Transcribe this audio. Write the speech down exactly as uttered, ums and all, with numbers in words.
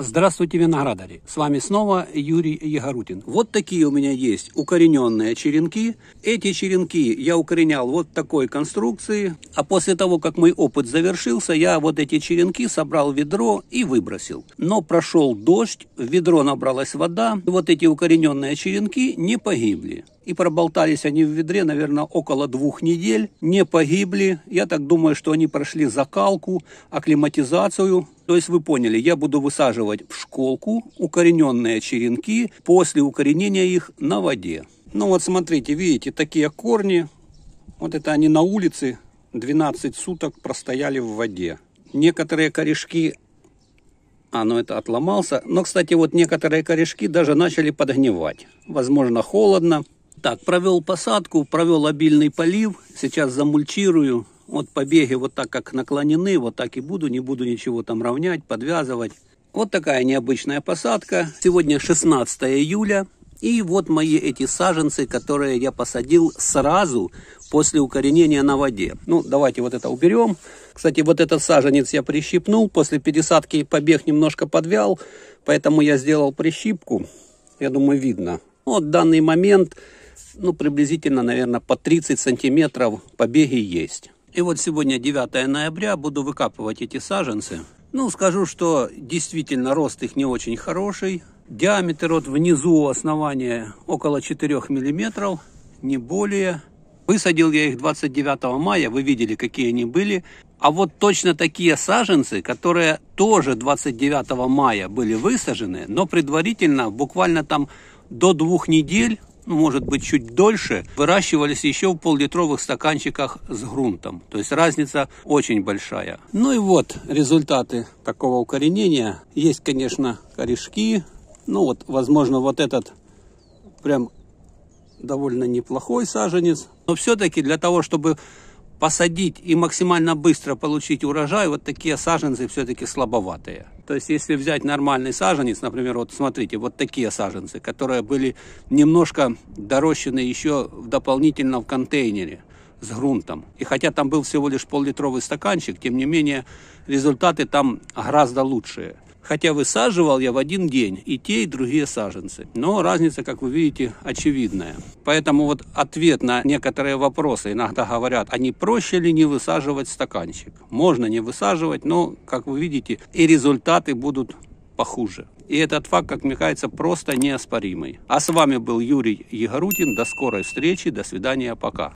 Здравствуйте, виноградари! С вами снова Юрий Егорутин. Вот такие у меня есть укорененные черенки. Эти черенки я укоренял вот такой конструкции. А после того, как мой опыт завершился, я вот эти черенки собрал в ведро и выбросил. Но прошел дождь, в ведро набралась вода. Вот эти укорененные черенки не погибли. И проболтались они в ведре, наверное, около двух недель. Не погибли. Я так думаю, что они прошли закалку, акклиматизацию. То есть вы поняли, я буду высаживать в школку укорененные черенки после укоренения их на воде. Ну вот смотрите, видите, такие корни. Вот это они на улице двенадцать суток простояли в воде. Некоторые корешки... А, ну это отломался. Но, кстати, вот некоторые корешки даже начали подгнивать. Возможно, холодно. Так, провел посадку, провел обильный полив, сейчас замульчирую. Вот побеги вот так как наклонены, вот так и буду, не буду ничего там равнять, подвязывать. Вот такая необычная посадка. Сегодня шестнадцатое июля, и вот мои эти саженцы, которые я посадил сразу после укоренения на воде. Ну, давайте вот это уберем. Кстати, вот этот саженец я прищипнул, после пересадки побег немножко подвял, поэтому я сделал прищипку, я думаю, видно. Вот в данный момент... Ну, приблизительно, наверное, по тридцать сантиметров побеги есть. И вот сегодня девятое ноября, буду выкапывать эти саженцы. Ну, скажу, что действительно рост их не очень хороший. Диаметр вот внизу основания около четырёх миллиметров, не более. Высадил я их двадцать девятого мая, вы видели, какие они были. А вот точно такие саженцы, которые тоже двадцать девятого мая были высажены, но предварительно, буквально там до двух недель, может быть чуть дольше, выращивались еще в поллитровых стаканчиках с грунтом. То есть разница очень большая. Ну и вот результаты такого укоренения. Есть, конечно, корешки. Ну вот, возможно, вот этот прям довольно неплохой саженец. Но все-таки для того, чтобы посадить и максимально быстро получить урожай, вот такие саженцы все-таки слабоватые. То есть, если взять нормальный саженец, например, вот смотрите, вот такие саженцы, которые были немножко дорощены еще дополнительно в контейнере с грунтом. И хотя там был всего лишь поллитровый стаканчик, тем не менее, результаты там гораздо лучшие. Хотя высаживал я в один день и те, и другие саженцы. Но разница, как вы видите, очевидная. Поэтому вот ответ на некоторые вопросы. Иногда говорят, а не проще ли не высаживать стаканчик? Можно не высаживать, но, как вы видите, и результаты будут похуже. И этот факт, как мне кажется, просто неоспоримый. А с вами был Юрий Егорутин. До скорой встречи. До свидания. Пока.